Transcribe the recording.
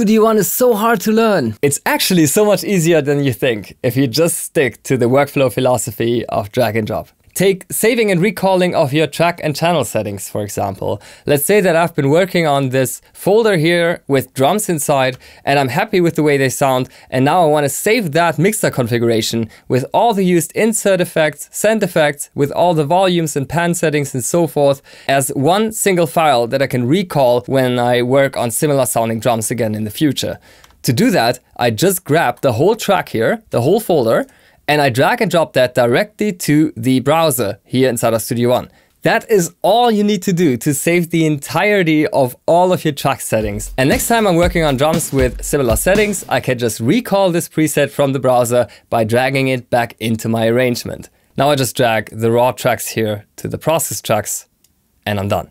Studio One is so hard to learn. It's actually so much easier than you think if you just stick to the workflow philosophy of drag and drop. Take saving and recalling of your track and channel settings, for example. Let's say that I've been working on this folder here with drums inside, and I'm happy with the way they sound, and now I want to save that mixer configuration with all the used insert effects, send effects, with all the volumes and pan settings and so forth, as one single file that I can recall when I work on similar sounding drums again in the future. To do that, I just grab the whole track here, the whole folder, and I drag and drop that directly to the browser here inside of Studio One. That is all you need to do to save the entirety of all of your track settings. And next time I'm working on drums with similar settings, I can just recall this preset from the browser by dragging it back into my arrangement. Now I just drag the raw tracks here to the process tracks, and I'm done.